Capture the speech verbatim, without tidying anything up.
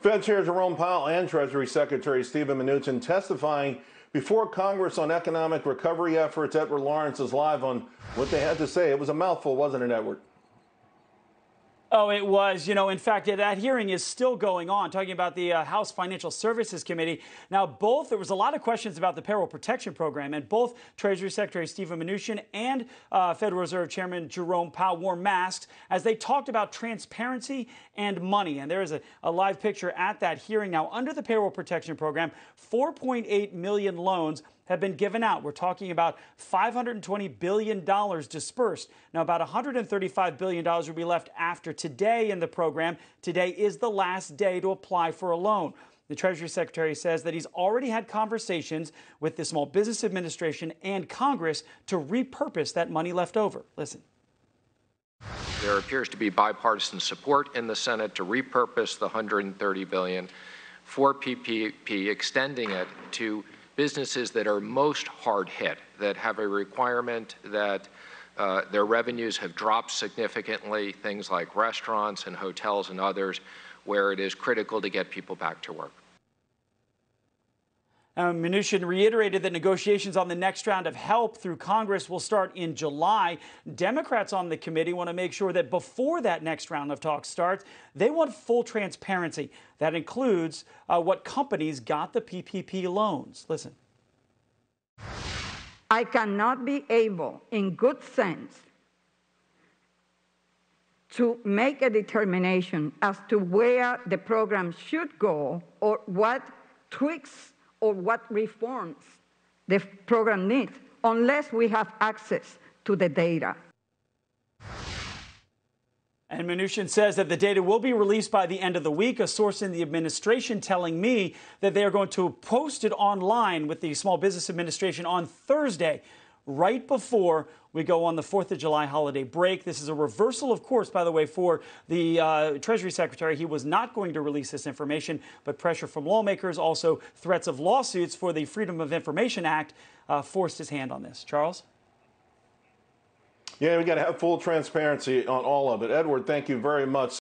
Fed Chair Jerome Powell and Treasury Secretary Steven Mnuchin testifying before Congress on economic recovery efforts. Edward Lawrence is live on what they had to say. It was a mouthful, wasn't it, Edward? Oh, it was. You know, in fact, that hearing is still going on, talking about the uh, House Financial Services Committee. Now, both, there was a lot of questions about the Payroll Protection Program, and both Treasury Secretary Steven Mnuchin and uh, Federal Reserve Chairman Jerome Powell wore masks as they talked about transparency and money. And there is a, a live picture at that hearing. Now, under the Payroll Protection Program, four point eight million loans have been given out. We're talking about five hundred twenty billion dollars dispersed. Now, about one hundred thirty-five billion dollars will be left after today in the program. Today is the last day to apply for a loan. The Treasury Secretary says that he's already had conversations with the Small Business Administration and Congress to repurpose that money left over. Listen. There appears to be bipartisan support in the Senate to repurpose the one hundred thirty billion dollars for P P P, extending it to businesses that are most hard hit, that have a requirement that uh, their revenues have dropped significantly, things like restaurants and hotels and others, where it is critical to get people back to work. Um, Mnuchin reiterated that negotiations on the next round of help through Congress will start in July. Democrats on the committee want to make sure that before that next round of talks starts, they want full transparency. That includes uh, what companies got the P P P loans. Listen. I cannot be able, in good sense, to make a determination as to where the program should go or what tweaks or what reforms the program needs, unless we have access to the data. And Mnuchin says that the data will be released by the end of the week. A source in the administration telling me that they are going to post it online with the Small Business Administration on Thursday, right before we go on the fourth of July holiday break. This is a reversal, of course, by the way, for the uh, Treasury Secretary. He was not going to release this information, but pressure from lawmakers, also threats of lawsuits for the Freedom of Information Act, uh, forced his hand on this. Charles? Yeah, we got to have full transparency on all of it. Edward, thank you very much.